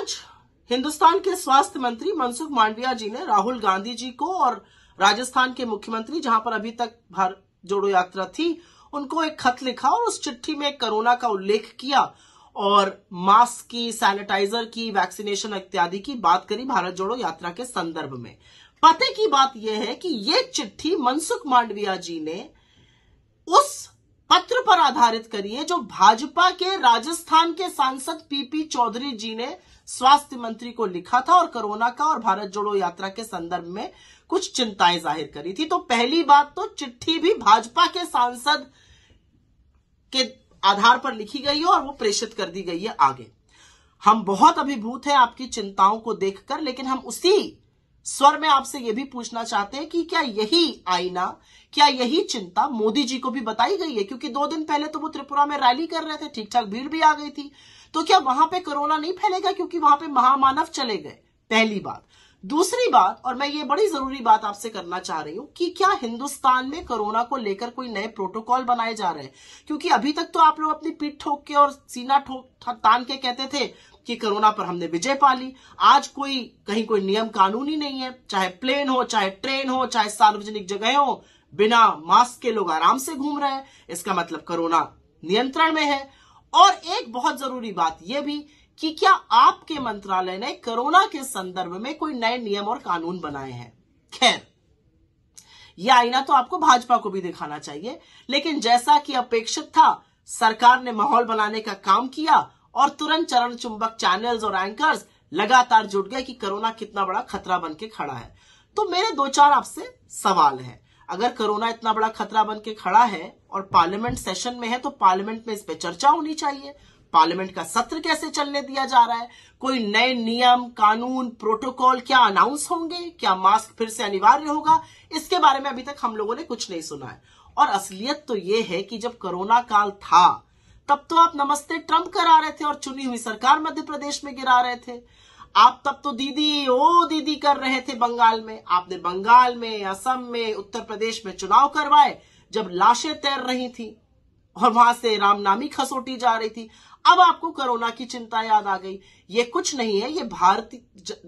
आज हिंदुस्तान के स्वास्थ्य मंत्री मनसुख मांडविया जी ने राहुल गांधी जी को और राजस्थान के मुख्यमंत्री, जहां पर अभी तक भारत जोड़ो यात्रा थी, उनको एक खत लिखा और उस चिट्ठी में कोरोना का उल्लेख किया और मास्क की, सैनिटाइजर की, वैक्सीनेशन इत्यादि की बात करी भारत जोड़ो यात्रा के संदर्भ में। पते की बात यह है कि ये चिट्ठी मनसुख मांडविया जी ने उस पत्र पर आधारित करिए जो भाजपा के राजस्थान के सांसद पीपी चौधरी जी ने स्वास्थ्य मंत्री को लिखा था और कोरोना का और भारत जोड़ो यात्रा के संदर्भ में कुछ चिंताएं जाहिर करी थी। तो पहली बात तो चिट्ठी भी भाजपा के सांसद के आधार पर लिखी गई है और वो प्रेषित कर दी गई है। आगे, हम बहुत अभिभूत हैं आपकी चिंताओं को देखकर, लेकिन हम उसी स्वर में आपसे यह भी पूछना चाहते हैं कि क्या यही आईना, क्या यही चिंता मोदी जी को भी बताई गई है? क्योंकि 2 दिन पहले तो वो त्रिपुरा में रैली कर रहे थे, ठीक ठाक भीड़ भी आ गई थी, तो क्या वहां पे कोरोना नहीं फैलेगा क्योंकि वहां पे महामानव चले गए? पहली बात। दूसरी बात, और मैं ये बड़ी जरूरी बात आपसे करना चाह रही हूं, कि क्या हिंदुस्तान में कोरोना को लेकर कोई नए प्रोटोकॉल बनाए जा रहे हैं? क्योंकि अभी तक तो आप लोग अपनी पीठ ठोक के और सीना तान के कहते थे कि कोरोना पर हमने विजय पा ली। आज कोई कहीं कोई नियम कानून ही नहीं है, चाहे प्लेन हो, चाहे ट्रेन हो, चाहे सार्वजनिक जगह हो, बिना मास्क के लोग आराम से घूम रहे हैं। इसका मतलब कोरोना नियंत्रण में है। और एक बहुत जरूरी बात यह भी कि क्या आपके मंत्रालय ने कोरोना के संदर्भ में कोई नए नियम और कानून बनाए हैं? खैर, यह आईना तो आपको भाजपा को भी दिखाना चाहिए, लेकिन जैसा कि अपेक्षित था, सरकार ने माहौल बनाने का काम किया और तुरंत चरण चुंबक चैनल्स और एंकर्स लगातार जुट गए कि कोरोना कितना बड़ा खतरा बन के खड़ा है। तो मेरे 2-4 आपसे सवाल है। अगर कोरोना इतना बड़ा खतरा बन के खड़ा है और पार्लियामेंट सेशन में है, तो पार्लियामेंट में इस पर चर्चा होनी चाहिए। पार्लियामेंट का सत्र कैसे चलने दिया जा रहा है? कोई नए नियम कानून प्रोटोकॉल क्या अनाउंस होंगे? क्या मास्क फिर से अनिवार्य होगा? इसके बारे में अभी तक हम लोगों ने कुछ नहीं सुना है। और असलियत तो ये है कि जब कोरोना काल था, तब तो आप नमस्ते ट्रम्प करा रहे थे और चुनी हुई सरकार मध्य प्रदेश में गिरा रहे थे। आप तब तो दीदी ओ दीदी कर रहे थे बंगाल में। आपने बंगाल में, असम में, उत्तर प्रदेश में चुनाव करवाए जब लाशें तैर रही थी और वहां से रामनामी खसोटी जा रही थी। अब आपको कोरोना की चिंता याद आ गई। ये कुछ नहीं है, ये भारत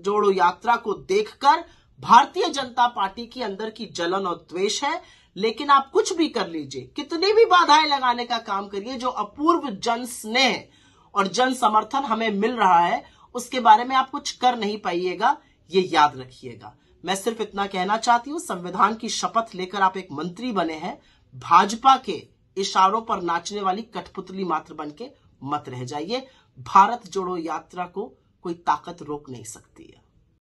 जोड़ो यात्रा को देखकर भारतीय जनता पार्टी के अंदर की जलन और द्वेष है। लेकिन आप कुछ भी कर लीजिए, कितनी भी बाधाएं लगाने का काम करिए, जो अपूर्व जन स्नेह और जन समर्थन हमें मिल रहा है, उसके बारे में आप कुछ कर नहीं पाइएगा, ये याद रखिएगा। मैं सिर्फ इतना कहना चाहती हूँ, संविधान की शपथ लेकर आप एक मंत्री बने हैं, भाजपा के इशारों पर नाचने वाली कठपुतली मात्र बन के मत रह जाइए। भारत जोड़ो यात्रा को कोई ताकत रोक नहीं सकती है।